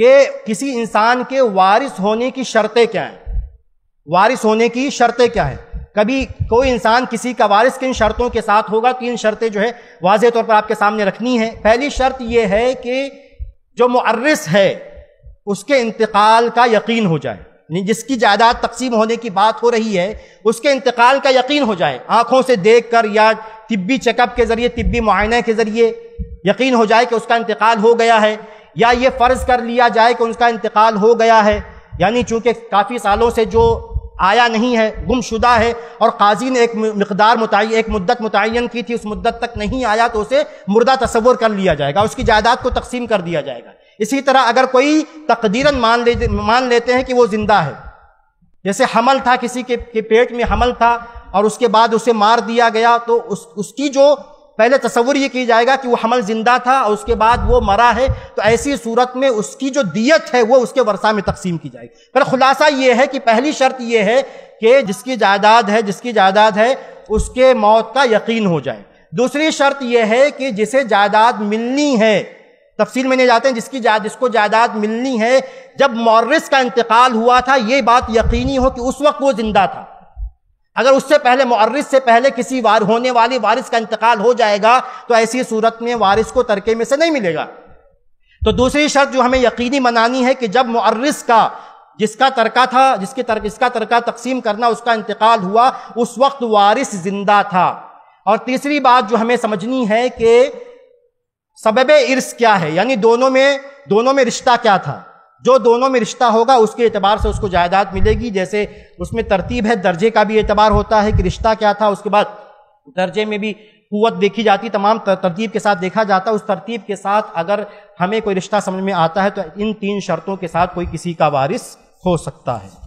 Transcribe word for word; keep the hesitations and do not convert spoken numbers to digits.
कि किसी इंसान के वारिस होने की शर्तें क्या हैं, वारिस होने की शर्तें क्या हैं। कभी कोई इंसान किसी का वारिस किन शर्तों के साथ होगा, तीन शर्तें जो है वाज़े तौर पर आपके सामने रखनी है। पहली शर्त यह है कि जो मुअर्रिस है उसके इंतकाल का यकीन हो जाए, जिसकी जायदाद तकसीम होने की बात हो रही है उसके इंतकाल का यकीन हो जाए, आँखों से देख कर या तिब्बी चेकअप के ज़रिए, तिब्बी मुआयने के ज़रिए यकीन हो जाए कि उसका इंतकाल हो गया है, या ये फ़र्ज़ कर लिया जाए कि उसका इंतकाल हो गया है, यानी चूँकि काफ़ी सालों से जो आया नहीं है, गुमशुदा है और काजी ने एक मकदार मुतय्यन, एक मुद्दत मुतय्यन की थी, उस मुद्दत तक नहीं आया तो उसे मुर्दा तस्वुर कर लिया जाएगा, उसकी जायदाद को तकसीम कर दिया जाएगा। इसी तरह अगर कोई तकदीरन मान ले मान लेते हैं कि वो ज़िंदा है, जैसे हमल था, किसी के, के पेट में हमल था और उसके बाद उसे मार दिया गया, तो उस उसकी जो पहले तस्वुर ये किया जाएगा कि वो हमल ज़िंदा था और उसके बाद वो मरा है, तो ऐसी सूरत में उसकी जो दियत है वो उसके वर्सा में तकसीम की जाएगी। पर ख़ुलासा ये है कि पहली शर्त ये है कि जिसकी जायदाद है जिसकी जायदाद है उसके मौत का यकीन हो जाए। दूसरी शर्त यह है कि जिसे जायदाद मिलनी है, तफसील में नहीं जाते हैं, जिसकी जायद जिसको जायदाद मिलनी है जब मौरिस का इंतकाल हुआ था ये बात यकीनी हो कि उस वक्त वो ज़िंदा था। अगर उससे पहले, मौरिस से पहले किसी वार होने वाले वारिस का इंतकाल हो जाएगा तो ऐसी सूरत में वारिस को तर्के में से नहीं मिलेगा। तो दूसरी शर्त जो हमें यकीनी बनानी है कि जब मौरिस का, जिसका तर्का था, जिसकी तर, जिसका तर्का तकसीम करना, उसका इंतकाल हुआ उस वक्त वारिस जिंदा था। और तीसरी बात जो हमें समझनी है कि सबब इर्स क्या है, यानी दोनों में दोनों में रिश्ता क्या था। जो दोनों में रिश्ता होगा उसके एतबार से उसको जायदाद मिलेगी। जैसे उसमें तरतीब है, दर्जे का भी एतबार होता है कि रिश्ता क्या था, उसके बाद दर्जे में भी क़ुव्वत देखी जाती, तमाम तरतीब के साथ देखा जाता। उस तरतीब के साथ अगर हमें कोई रिश्ता समझ में आता है तो इन तीन शर्तों के साथ कोई किसी का वारिस हो सकता है।